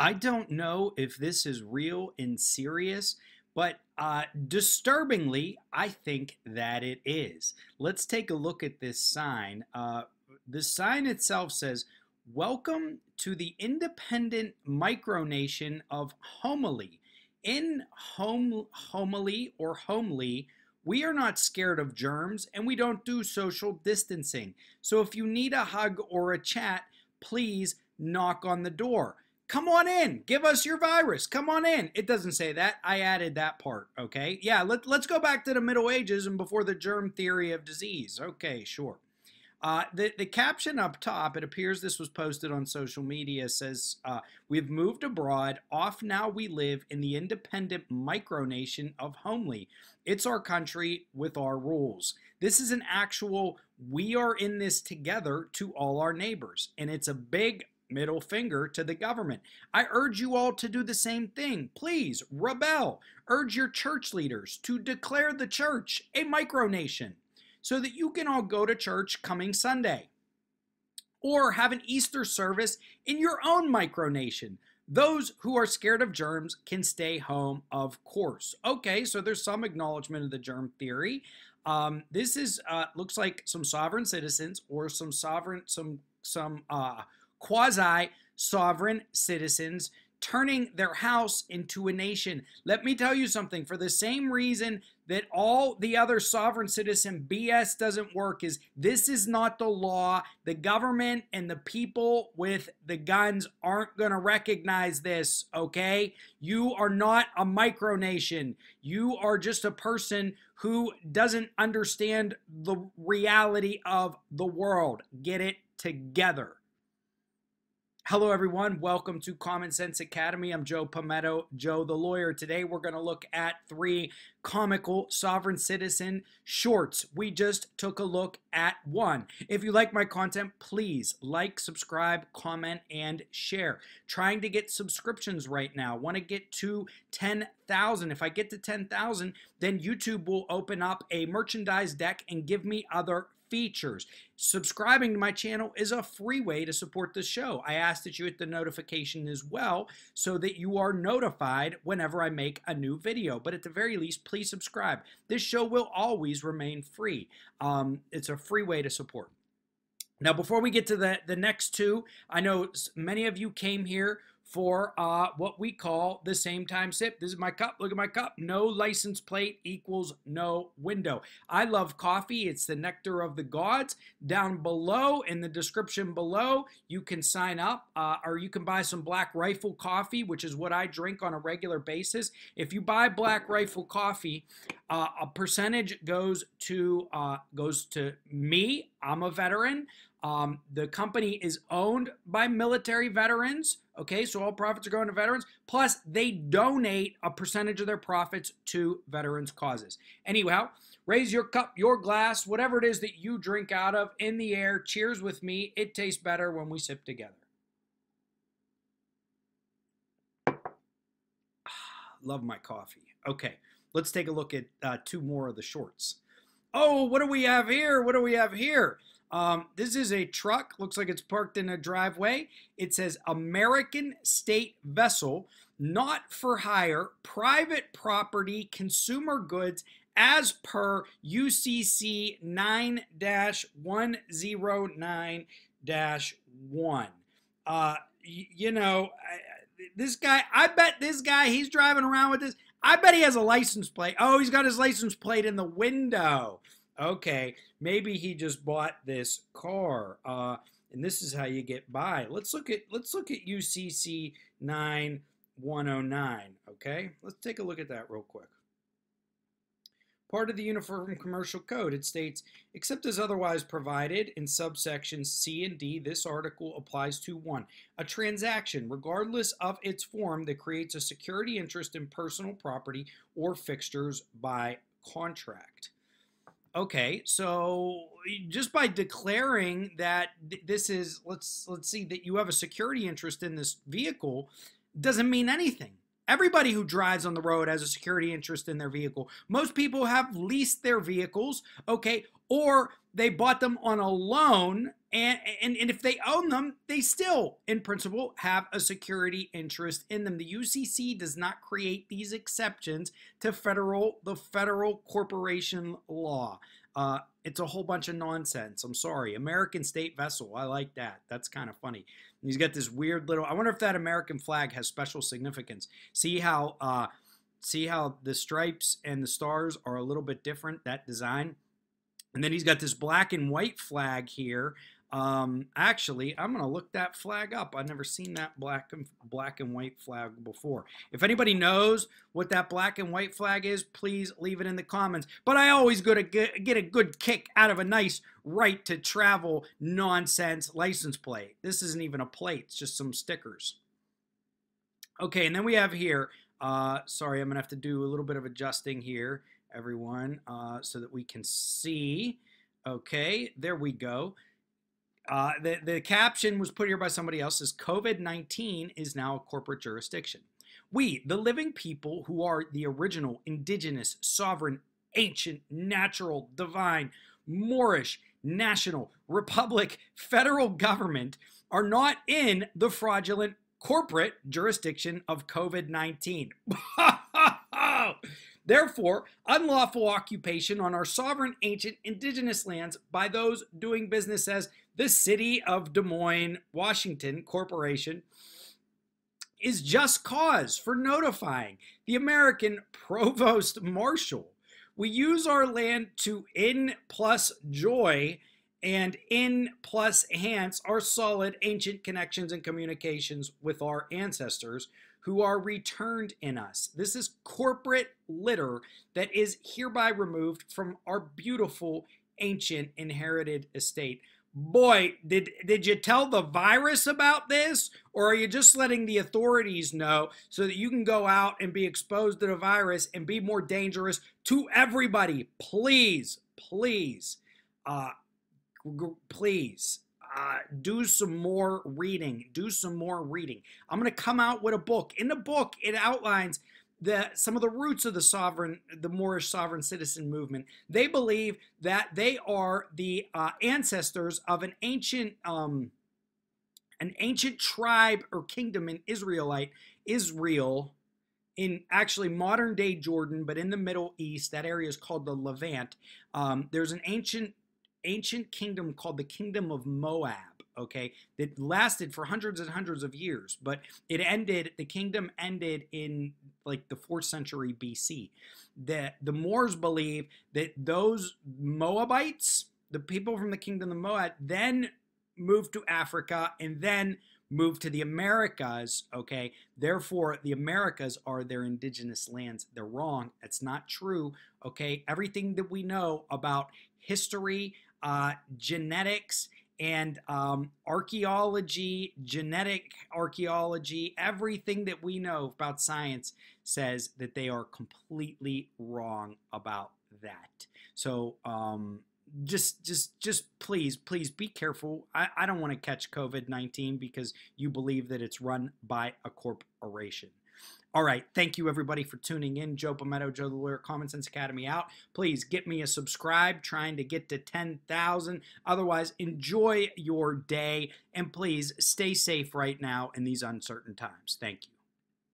I don't know if this is real and serious, but disturbingly, I think that it is. Let's take a look at this sign. The sign itself says, "Welcome to the independent micronation of Homily. In Homily, we are not scared of germs, and we don't do social distancing. So if you need a hug or a chat, please knock on the door. Come on in. Give us your virus. Come on in." It doesn't say that. I added that part, okay? Yeah, let's go back to the Middle Ages and before the germ theory of disease. Okay, sure. The caption up top, it appears this was posted on social media, says, "We've moved abroad. Off now we live in the independent micronation of Homely. It's our country with our rules." This is an actual, we are in this together to all our neighbors. And it's a big middle finger to the government. I urge you all to do the same thing. Please rebel. Urge your church leaders to declare the church a micronation, so that you can all go to church coming Sunday, or have an Easter service in your own micronation. Those who are scared of germs can stay home, of course. Okay, so there's some acknowledgement of the germ theory. This is looks like some sovereign citizens or some quasi-sovereign citizens turning their house into a nation. Let me tell you something, for the same reason that all the other sovereign citizen BS doesn't work is this is not the law. The government and the people with the guns aren't going to recognize this, okay? You are not a micronation. You are just a person who doesn't understand the reality of the world. Get it together. Hello, everyone. Welcome to Common Sense Academy. I'm Joe Pometto, Joe the lawyer. Today, we're going to look at 3 comical sovereign citizen shorts. We just took a look at 1. If you like my content, please like, subscribe, comment, and share. Trying to get subscriptions right now. Want to get to 10,000. If I get to 10,000, then YouTube will open up a merchandise deck and give me other features. Subscribing to my channel is a free way to support the show. I ask that you hit the notification as well so that you are notified whenever I make a new video. But at the very least, please subscribe. This show will always remain free. It's a free way to support. Now, before we get to the next 2, I know many of you came here for what we call the same time sip. This is my cup. Look at my cup. No license plate equals no window. I love coffee. It's the nectar of the gods. Down below in the description below, you can sign up or you can buy some Black Rifle Coffee, which is what I drink on a regular basis. If you buy Black Rifle Coffee, a percentage goes to me. I'm a veteran. The company is owned by military veterans, okay? So all profits are going to veterans, plus they donate a percentage of their profits to veterans' causes. Anyhow, raise your cup, your glass, whatever it is that you drink out of in the air. Cheers with me. It tastes better when we sip together. Love my coffee. Okay, let's take a look at 2 more of the shorts. Oh, what do we have here? What do we have here? This is a truck. Looks like it's parked in a driveway. It says American state vessel, not for hire, private property, consumer goods, as per UCC 9-109-1. You know, this guy, I bet this guy, he's driving around with this. I bet he has a license plate. Oh, he's got his license plate in the window. Okay, maybe he just bought this car, and this is how you get by. Let's look at UCC 9-109. Okay, let's take a look at that real quick. Part of the Uniform Commercial Code, it states, except as otherwise provided in subsections C and D, this article applies to 1. A transaction, regardless of its form, that creates a security interest in personal property or fixtures by contract. Okay, so just by declaring that this is, let's see, that you have a security interest in this vehicle doesn't mean anything. Everybody who drives on the road has a security interest in their vehicle. Most people have leased their vehicles, okay, or they bought them on a loan, and if they own them, they still, in principle, have a security interest in them. The UCC does not create these exceptions to the federal corporation law. It's a whole bunch of nonsense. I'm sorry. American state vessel. I like that. That's kind of funny. And he's got this weird little, I wonder if that American flag has special significance. See how the stripes and the stars are a little bit different, that design? And then he's got this black and white flag here. Actually, I'm going to look that flag up. I've never seen that black and white flag before. If anybody knows what that black and white flag is, please leave it in the comments. But I always get a good kick out of a nice right to travel nonsense license plate. This isn't even a plate. It's just some stickers. Okay, and then we have here, sorry, I'm going to have to do a little bit of adjusting here, everyone, so that we can see. Okay, there we go. The caption was put here by somebody else, says COVID-19 is now a corporate jurisdiction. We, the living people who are the original, indigenous, sovereign, ancient, natural, divine, Moorish, national, republic, federal government, are not in the fraudulent corporate jurisdiction of COVID-19. Therefore, unlawful occupation on our sovereign, ancient, indigenous lands by those doing business as the City of Des Moines, Washington Corporation is just cause for notifying the American Provost Marshal. We use our land to in plus joy and in plus enhance our solid ancient connections and communications with our ancestors who are returned in us. This is corporate litter that is hereby removed from our beautiful ancient inherited estate. Boy, did you tell the virus about this? Or are you just letting the authorities know so that you can go out and be exposed to the virus and be more dangerous to everybody? Please, please, please. Do some more reading. Do some more reading. I'm going to come out with a book. In the book, it outlines some of the roots of the Moorish sovereign citizen movement. They believe that they are the ancestors of an ancient tribe or kingdom in Israel, in actually modern-day Jordan, but in the Middle East. That area is called the Levant. There's an ancient kingdom called the Kingdom of Moab, okay, that lasted for hundreds and hundreds of years, but it ended, the kingdom ended in like the 4th century BC. The Moors believe that those Moabites, the people from the Kingdom of Moab, then moved to Africa and then moved to the Americas, okay? Therefore, the Americas are their indigenous lands. They're wrong. That's not true, okay? Everything that we know about history, genetics, and archaeology, genetic archaeology, everything that we know about science says that they are completely wrong about that. So just please, please be careful. I don't want to catch COVID-19 because you believe that it's run by a corporation. All right. Thank you, everybody, for tuning in. Joe Pometto, Joe the Lawyer, Common Sense Academy out. Please get me a subscribe, trying to get to 10,000. Otherwise, enjoy your day, and please stay safe right now in these uncertain times. Thank you.